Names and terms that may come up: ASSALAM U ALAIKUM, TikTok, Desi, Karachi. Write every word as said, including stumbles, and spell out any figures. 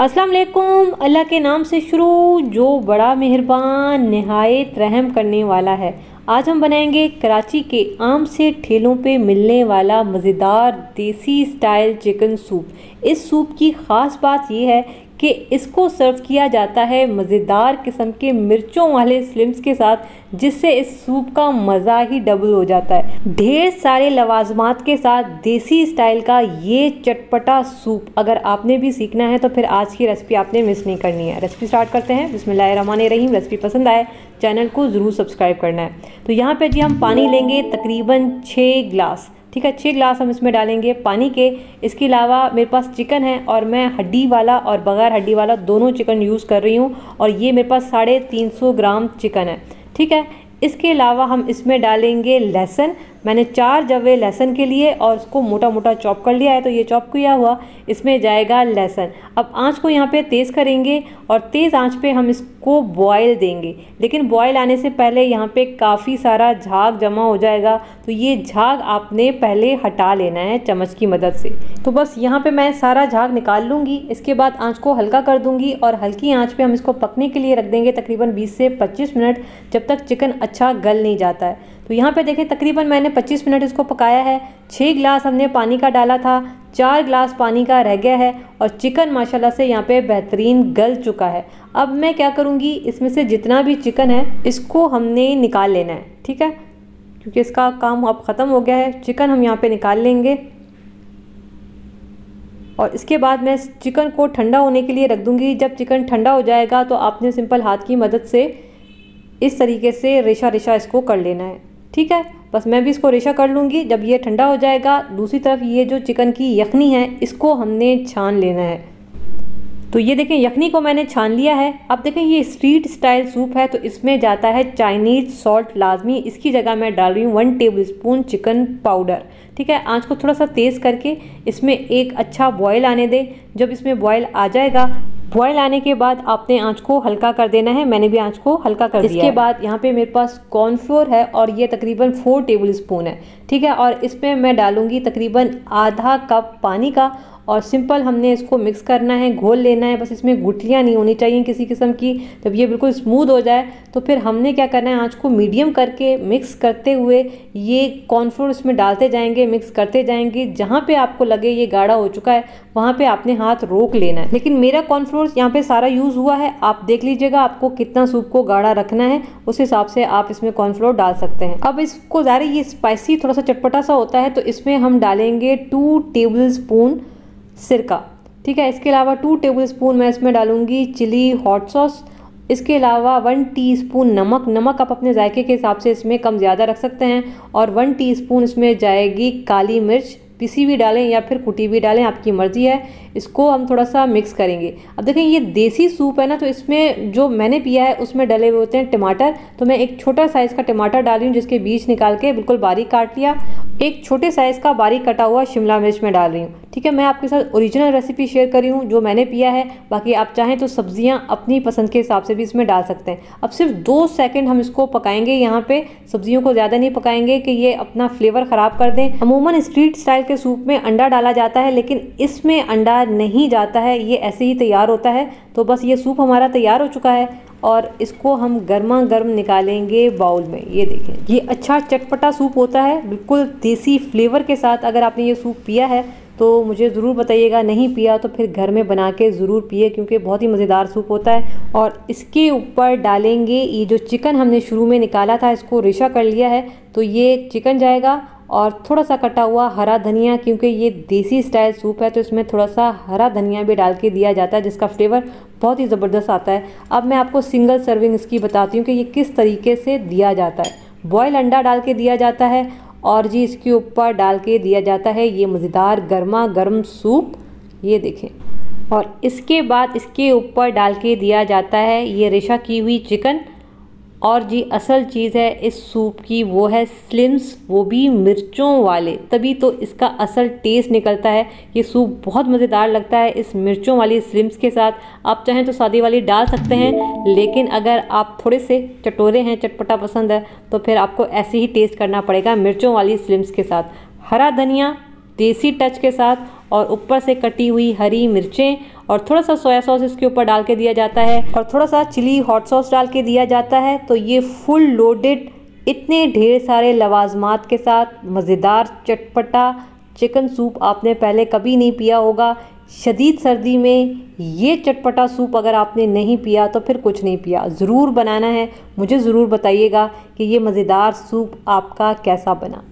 अस्सलाम वालेकुम। अल्लाह के नाम से शुरू, जो बड़ा मेहरबान नहायत रहम करने वाला है। आज हम बनाएंगे कराची के आम से ठेलों पे मिलने वाला मज़ेदार देसी स्टाइल चिकन सूप। इस सूप की ख़ास बात यह है कि इसको सर्व किया जाता है मज़ेदार किस्म के मिर्चों वाले स्लिम्स के साथ, जिससे इस सूप का मज़ा ही डबल हो जाता है। ढेर सारे लवाजमात के साथ देसी स्टाइल का ये चटपटा सूप अगर आपने भी सीखना है तो फिर आज की रेसिपी आपने मिस नहीं करनी है। रेसिपी स्टार्ट करते हैं, बिस्मिल्लाहिर्रहमानिर्रहीम। रेसिपी पसंद आए चैनल को ज़रूर सब्सक्राइब करना है। तो यहाँ पर जी हम पानी लेंगे तकरीबन छः गिलास, ठीक है, छः गिलास हम इसमें डालेंगे पानी के। इसके अलावा मेरे पास चिकन है और मैं हड्डी वाला और बग़ैर हड्डी वाला दोनों चिकन यूज़ कर रही हूँ, और ये मेरे पास साढ़े तीन सौ ग्राम चिकन है, ठीक है। इसके अलावा हम इसमें डालेंगे लहसुन। मैंने चार जवे लहसुन के लिए और उसको मोटा मोटा चॉप कर लिया है, तो ये चॉप किया हुआ इसमें जाएगा लहसुन। अब आंच को यहाँ पे तेज़ करेंगे और तेज़ आंच पे हम इसको बॉयल देंगे, लेकिन बॉयल आने से पहले यहाँ पे काफ़ी सारा झाग जमा हो जाएगा, तो ये झाग आपने पहले हटा लेना है चम्मच की मदद से। तो बस यहाँ पर मैं सारा झाग निकाल लूँगी। इसके बाद आँच को हल्का कर दूँगी और हल्की आँच पर हम इसको पकने के लिए रख देंगे तकरीबन बीस से पच्चीस मिनट, जब तक चिकन अच्छा गल नहीं जाता है। तो यहाँ पे देखें तकरीबन मैंने पच्चीस मिनट इसको पकाया है। छः गिलास हमने पानी का डाला था, चार गिलास पानी का रह गया है, और चिकन माशाल्लाह से यहाँ पे बेहतरीन गल चुका है। अब मैं क्या करूँगी, इसमें से जितना भी चिकन है इसको हमने निकाल लेना है, ठीक है, क्योंकि इसका काम अब ख़त्म हो गया है। चिकन हम यहाँ पर निकाल लेंगे और इसके बाद मैं चिकन को ठंडा होने के लिए रख दूँगी। जब चिकन ठंडा हो जाएगा तो आपने सिंपल हाथ की मदद से इस तरीके से रेशा रेशा इसको कर लेना है, ठीक है। बस मैं भी इसको रेशा कर लूँगी। जब ये ठंडा हो जाएगा, दूसरी तरफ ये जो चिकन की यखनी है इसको हमने छान लेना है। तो ये देखें यखनी को मैंने छान लिया है। अब देखें ये स्ट्रीट स्टाइल सूप है, तो इसमें जाता है चाइनीज़ सॉल्ट लाजमी। इसकी जगह मैं डाल रही हूँ वन टेबलस्पून चिकन पाउडर, ठीक है। आंच को थोड़ा सा तेज़ करके इसमें एक अच्छा बॉयल आने दें। जब इसमें बॉयल आ जाएगा, बॉयल आने के बाद आपने आंच को हल्का कर देना है। मैंने भी आंच को हल्का कर दिया। इसके बाद यहाँ पे मेरे पास कॉर्नफ्लोर है और ये तकरीबन फोर टेबलस्पून है, ठीक है, और इसमें मैं डालूँगी तकरीबन आधा कप पानी का, और सिंपल हमने इसको मिक्स करना है, घोल लेना है। बस इसमें गुठलियाँ नहीं होनी चाहिए किसी किस्म की। जब ये बिल्कुल स्मूद हो जाए तो फिर हमने क्या करना है, आँच को मीडियम करके मिक्स करते हुए ये कॉर्नफ्लोर इसमें डालते जाएंगे, मिक्स करते जाएंगे। जहाँ पे आपको लगे ये गाढ़ा हो चुका है वहाँ पे आपने हाथ रोक लेना है। लेकिन मेरा कॉर्नफ्लोर यहाँ पे सारा यूज़ हुआ है, आप देख लीजिएगा आपको कितना सूप को गाढ़ा रखना है, उस हिसाब से आप इसमें कॉर्नफ्लोर डाल सकते हैं। अब इसको ज़्यादा ये स्पाइसी थोड़ा सा चटपटा सा होता है, तो इसमें हम डालेंगे टू टेबल स्पून सिरका, ठीक है। इसके अलावा टू टेबलस्पून मैं इसमें डालूँगी चिली हॉट सॉस। इसके अलावा वन टीस्पून नमक, नमक आप अपने जायके के हिसाब से इसमें कम ज़्यादा रख सकते हैं, और वन टीस्पून इसमें जाएगी काली मिर्च। पिसी भी डालें या फिर कुटी भी डालें, आपकी मर्ज़ी है। इसको हम थोड़ा सा मिक्स करेंगे। अब देखें ये देसी सूप है ना, तो इसमें जो मैंने पिया है उसमें डले हुए होते हैं टमाटर, तो मैं एक छोटा साइज़ का टमाटर डाली हूँ जिसके बीज निकाल के बिल्कुल बारीक काट लिया। एक छोटे साइज़ का बारीक कटा हुआ शिमला मिर्च में डाल रही हूँ, ठीक है। मैं आपके साथ ओरिजिनल रेसिपी शेयर कर रही हूँ जो मैंने पिया है, बाकी आप चाहें तो सब्जियाँ अपनी पसंद के हिसाब से भी इसमें डाल सकते हैं। अब सिर्फ दो सेकंड हम इसको पकाएंगे, यहाँ पे सब्जियों को ज़्यादा नहीं पकाएंगे कि ये अपना फ्लेवर ख़राब कर दें। अमूमन स्ट्रीट स्टाइल के सूप में अंडा डाला जाता है, लेकिन इसमें अंडा नहीं जाता है, ये ऐसे ही तैयार होता है। तो बस ये सूप हमारा तैयार हो चुका है और इसको हम गर्मा गर्म निकालेंगे बाउल में। ये देखें ये अच्छा चटपटा सूप होता है, बिल्कुल देसी फ्लेवर के साथ। अगर आपने ये सूप पिया है तो मुझे ज़रूर बताइएगा, नहीं पिया तो फिर घर में बना के ज़रूर पिए, क्योंकि बहुत ही मज़ेदार सूप होता है। और इसके ऊपर डालेंगे ये जो चिकन हमने शुरू में निकाला था, इसको रेशा कर लिया है, तो ये चिकन जाएगा और थोड़ा सा कटा हुआ हरा धनिया, क्योंकि ये देसी स्टाइल सूप है तो इसमें थोड़ा सा हरा धनिया भी डाल के दिया जाता है, जिसका फ्लेवर बहुत ही ज़बरदस्त आता है। अब मैं आपको सिंगल सर्विंग इसकी बताती हूँ कि ये किस तरीके से दिया जाता है। बॉयल अंडा डाल के दिया जाता है और जी इसके ऊपर डाल के दिया जाता है ये मज़ेदार गर्मा गर्म सूप, ये देखें। और इसके बाद इसके ऊपर डाल के दिया जाता है ये रेशा की हुई चिकन, और जी असल चीज़ है इस सूप की वो है स्लिम्स, वो भी मिर्चों वाले, तभी तो इसका असल टेस्ट निकलता है। ये सूप बहुत मज़ेदार लगता है इस मिर्चों वाली स्लिम्स के साथ। आप चाहें तो सादी वाली डाल सकते हैं, लेकिन अगर आप थोड़े से चटोरे हैं, चटपटा पसंद है, तो फिर आपको ऐसे ही टेस्ट करना पड़ेगा मिर्चों वाली स्लिम्स के साथ। हरा धनिया देसी टच के साथ और ऊपर से कटी हुई हरी मिर्चें और थोड़ा सा सोया सॉस इसके ऊपर डाल के दिया जाता है और थोड़ा सा चिली हॉट सॉस डाल के दिया जाता है। तो ये फुल लोडेड इतने ढेर सारे लवाजमात के साथ मज़ेदार चटपटा चिकन सूप आपने पहले कभी नहीं पिया होगा। शदीद सर्दी में ये चटपटा सूप अगर आपने नहीं पिया तो फिर कुछ नहीं पिया। ज़रूर बनाना है, मुझे ज़रूर बताइएगा कि ये मज़ेदार सूप आपका कैसा बना।